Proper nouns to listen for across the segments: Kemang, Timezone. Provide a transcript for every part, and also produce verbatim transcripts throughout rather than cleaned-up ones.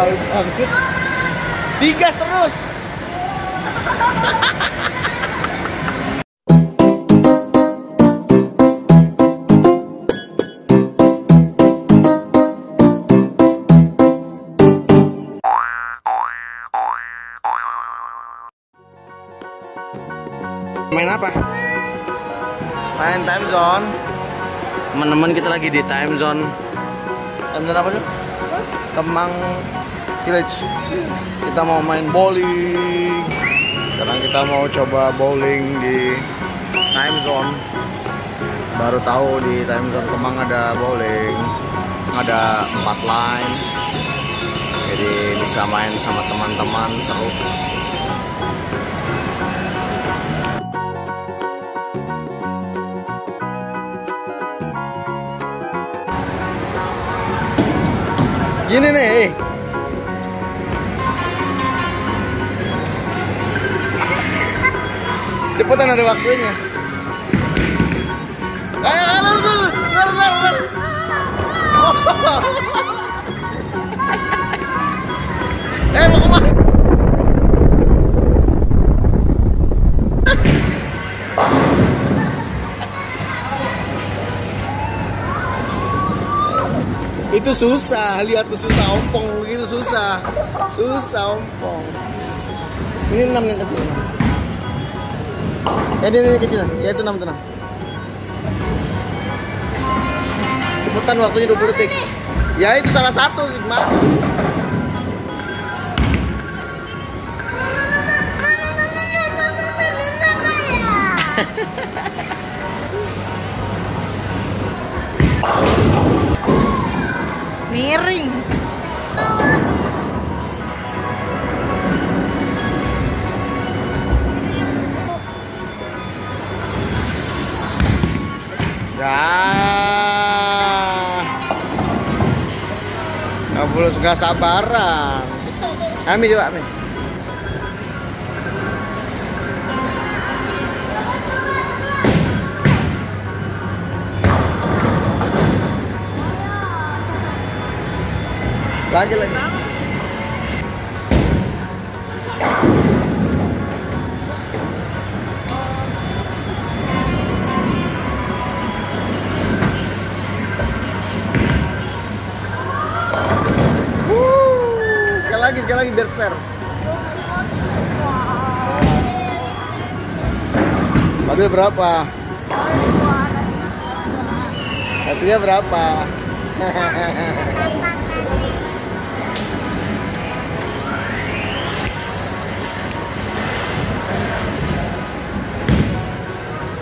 baru bangkit. Digas terus. Main apa? Main Timezone. Teman-teman, kita lagi di Timezone. Timezone apa tuh? Kemang Village. Kita mau main bowling. Sekarang kita mau coba bowling di Timezone. Baru tahu di Timezone Kemang ada bowling. Ada empat line. Jadi bisa main sama teman-teman, seru. Gini nih, eh. Cepetan, ada waktunya. Ayo, lurus, lurus, lurus, lurus. Eh, mau kemana? Itu susah, lihat tuh susah ompong begitu, susah susah ompong ini enam yang kecil ya, ini, ini kecil ya, itu enam, itu enam. Cepetan, waktunya dua puluh detik ya, itu salah satu gimana. Miring. Dah. Enggak boleh, enggak sabaran. Kami coba, Ami. Lagi lagi. Wuh, sekali lagi, sekali lagi biar fair. Tadi berapa? Tadinya berapa?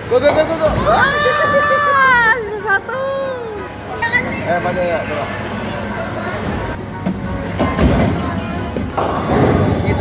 Go, go, go, go, go. Wah, susah tuh. Eh, pada ya, coba. Gitu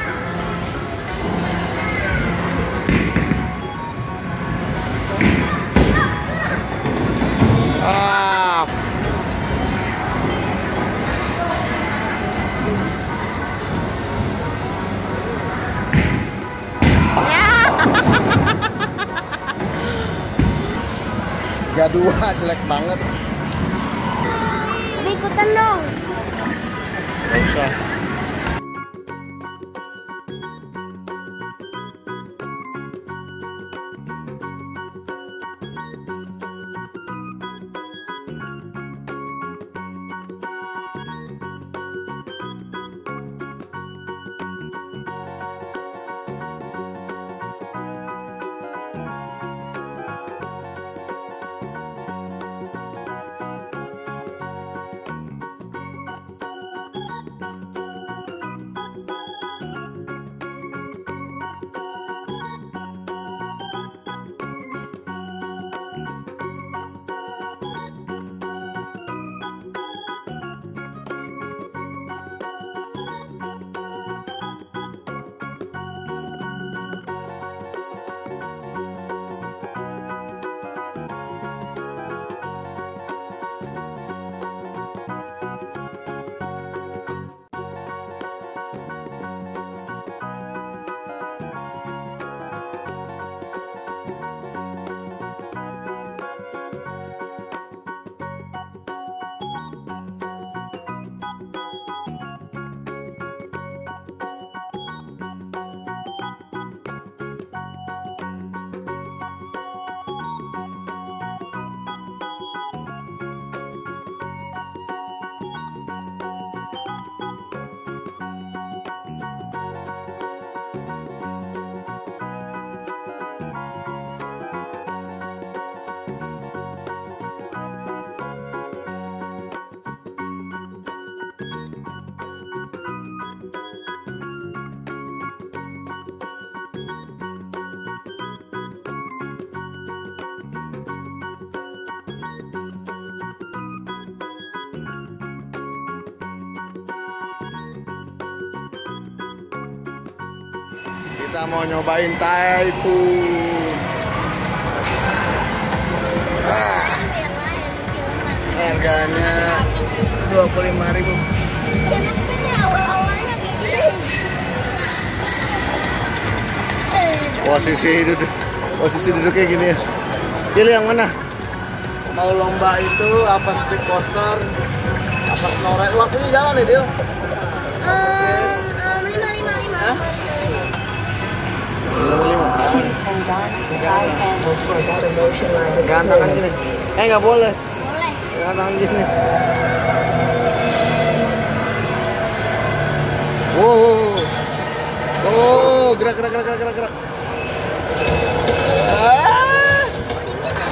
Ah. Dua, jelek banget. Tapi ikutan dong. Gak usah. Kita mau nyobain Typhoon. Ah. Harganya dua puluh lima ribu. Posisi duduk, posisi duduknya gini ya. Pilih yang mana? Mau lomba itu, apa speed coaster, apa snowride? Waktunya jalan nih, Dil. lima lima lima. Jangan tangan gini. Eh, nggak boleh. Boleh. Jangan tangan gini. Wow. Oh, gerak gerak gerak gerak gerak. Ah.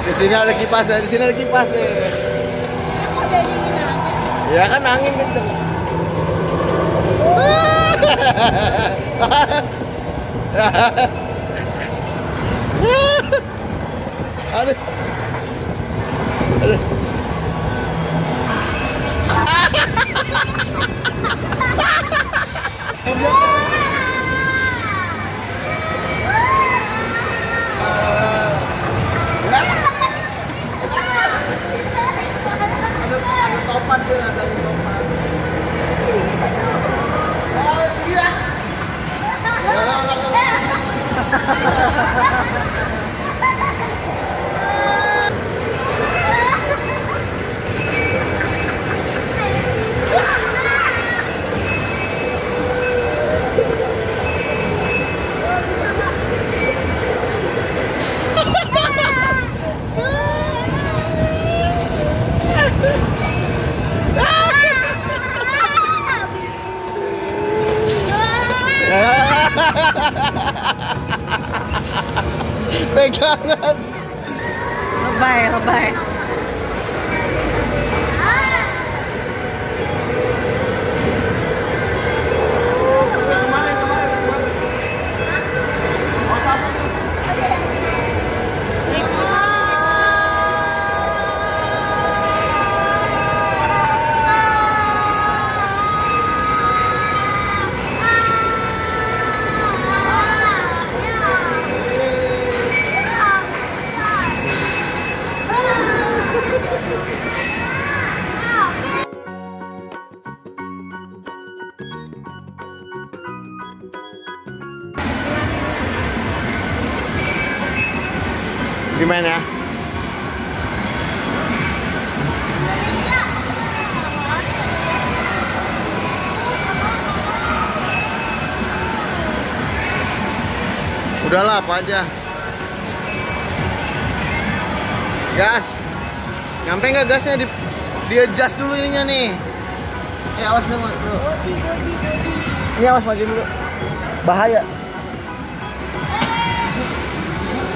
Di sini ada kipas, di sini ada kipas. Ya, ya kan angin kenceng. Aduh. Aduh. Pegangan. Lebay, lebay. Gimana? Udahlah, apa aja. Gas. Nyampe nggak gasnya? Di, di adjust dulu ininya nih. Eh, awas dulu. Ini awas maju dulu. Bahaya.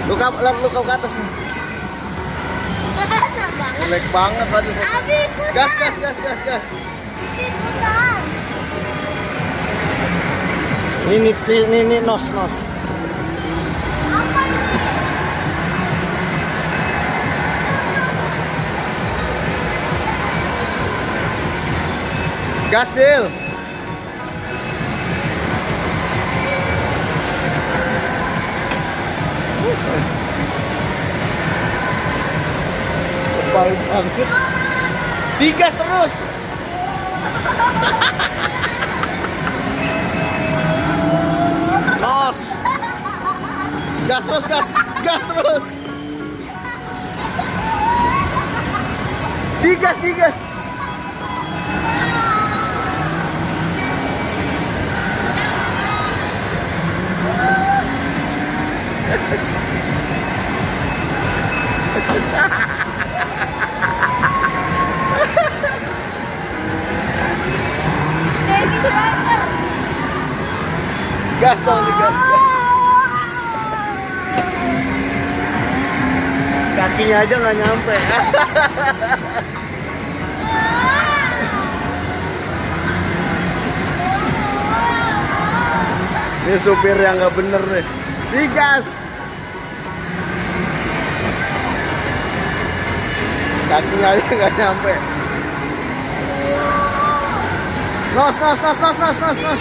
Lu ke, lu ke atas nih. Jelek banget tadi. Gas, gas, gas, gas, gas. Ini, ini, ini, ini, nos, nos. Gas, Dil. Paling bangkit. Digas terus. Nos. Gas terus, gas. Gas terus. Digas, digas. Gas dong, gas, gas. Kakinya aja nggak nyampe. Ini supir yang nggak bener nih. Digas. Kakinya aja nggak nyampe. Nos, nos, nos, nos, nos, nos, nos.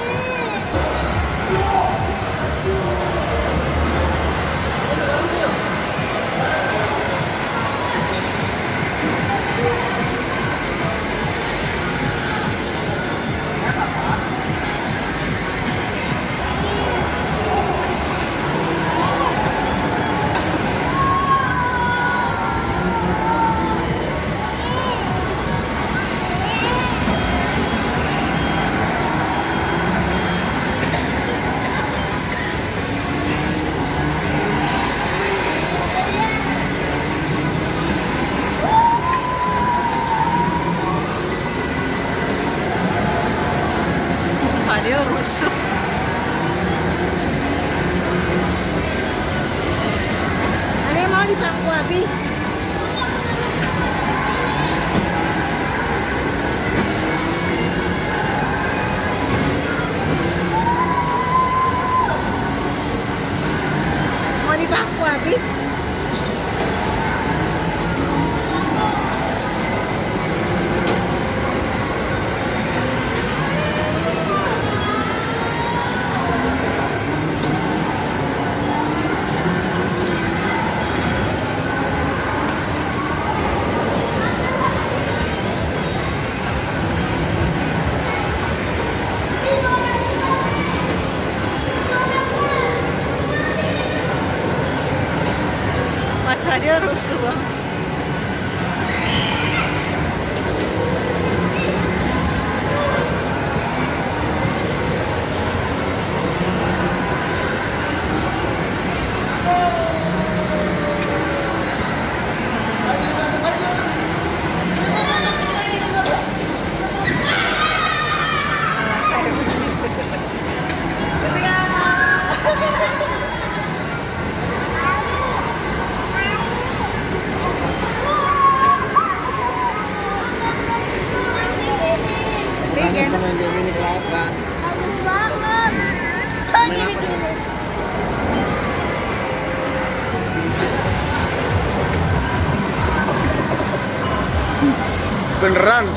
Beneran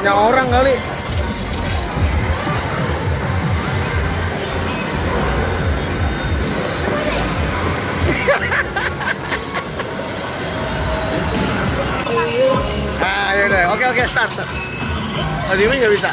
punya orang kali. Ah, ya udah, oke oke start. Tadi ini nggak bisa.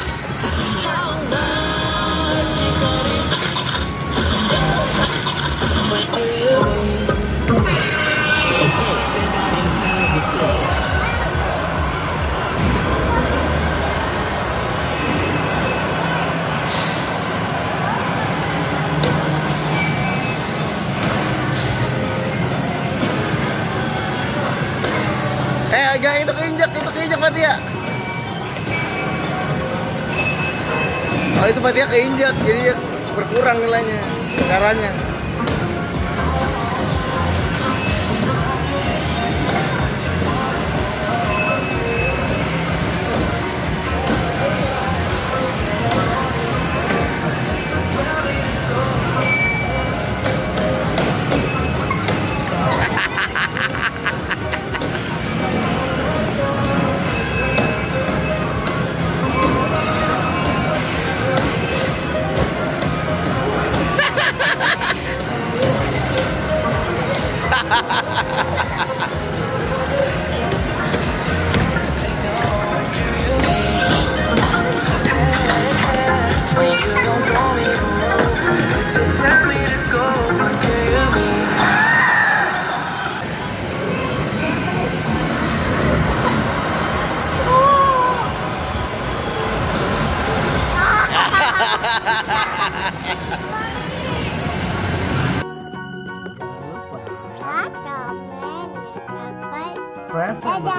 Agak itu keinjak, itu keinjak Fatia. Oh itu Fatia keinjak, jadi berkurang nilainya, caranya. Perfect.